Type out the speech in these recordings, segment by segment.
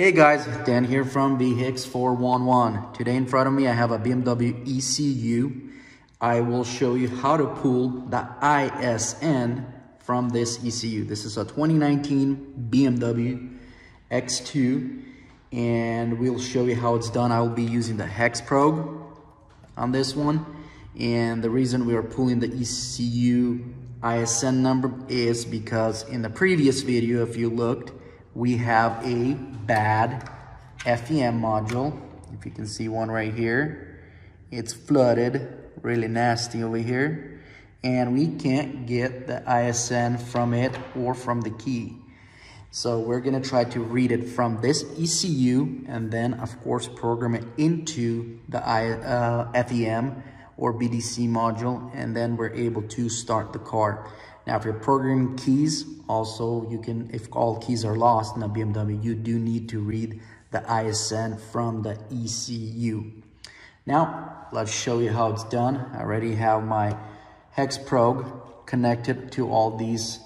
Hey guys, Dan here from VEHIX411. Today in front of me I have a BMW ECU. I will show you how to pull the ISN from this ECU. This is a 2019 BMW X2 and we'll show you how it's done. I will be using the HexProg on this one, and the reason we are pulling the ECU ISN number is because in the previous video, if you looked, we have a bad FEM module. If you can see one right here, it's flooded, really nasty over here, and we can't get the ISN from it or from the key. So we're gonna try to read it from this ECU and then of course program it into the FEM or BDC module, and then we're able to start the car. Now, if you're programming keys, also you can, if all keys are lost in a BMW, you do need to read the ISN from the ECU. Now, let's show you how it's done. I already have my HexProg connected to all these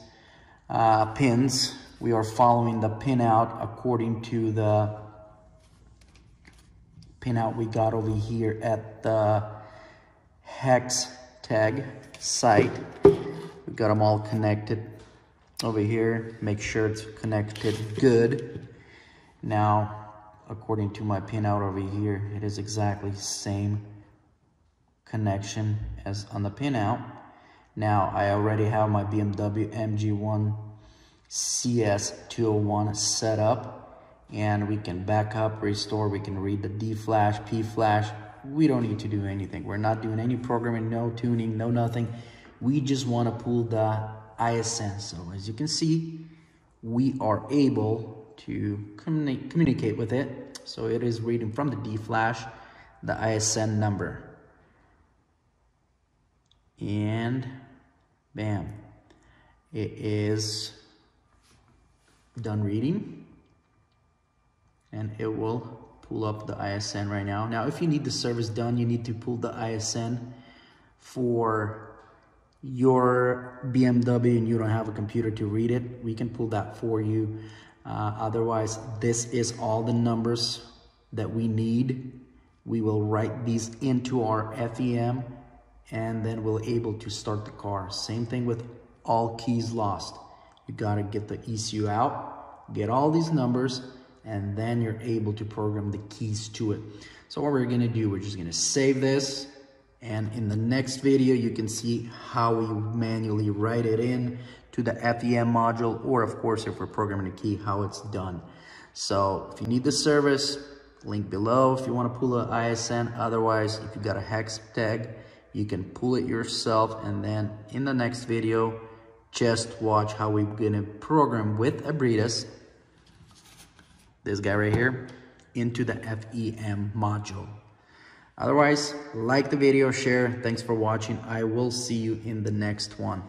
pins. We are following the pinout according to the pinout we got over here at the hex tag site. We've got them all connected over here. Make sure it's connected good. Now, according to my pinout over here, it is exactly same connection as on the pinout. Now, I already have my BMW MG1 CS201 set up, and we can back up, restore, we can read the D flash, P flash. We don't need to do anything. We're not doing any programming, no tuning, no nothing. We just want to pull the ISN. So as you can see, we are able to communicate with it. So it is reading from the D flash, the ISN number. And bam, it is done reading. And it will pull up the ISN right now. Now, if you need the service done, you need to pull the ISN for your BMW and you don't have a computer to read it, we can pull that for you. Otherwise, this is all the numbers that we need. We will write these into our FEM and then we'll able to start the car. Same thing with all keys lost. You gotta get the ECU out, get all these numbers, and then you're able to program the keys to it. So what we're gonna do, we're just gonna save this. And in the next video, you can see how we manually write it in to the FEM module, or of course, if we're programming a key, how it's done. So if you need the service, link below if you want to pull an ISN. Otherwise, if you got a hex tag, you can pull it yourself. And then in the next video, just watch how we're going to program with Abrites, this guy right here, into the FEM module. Otherwise, like the video, share. Thanks for watching. I will see you in the next one.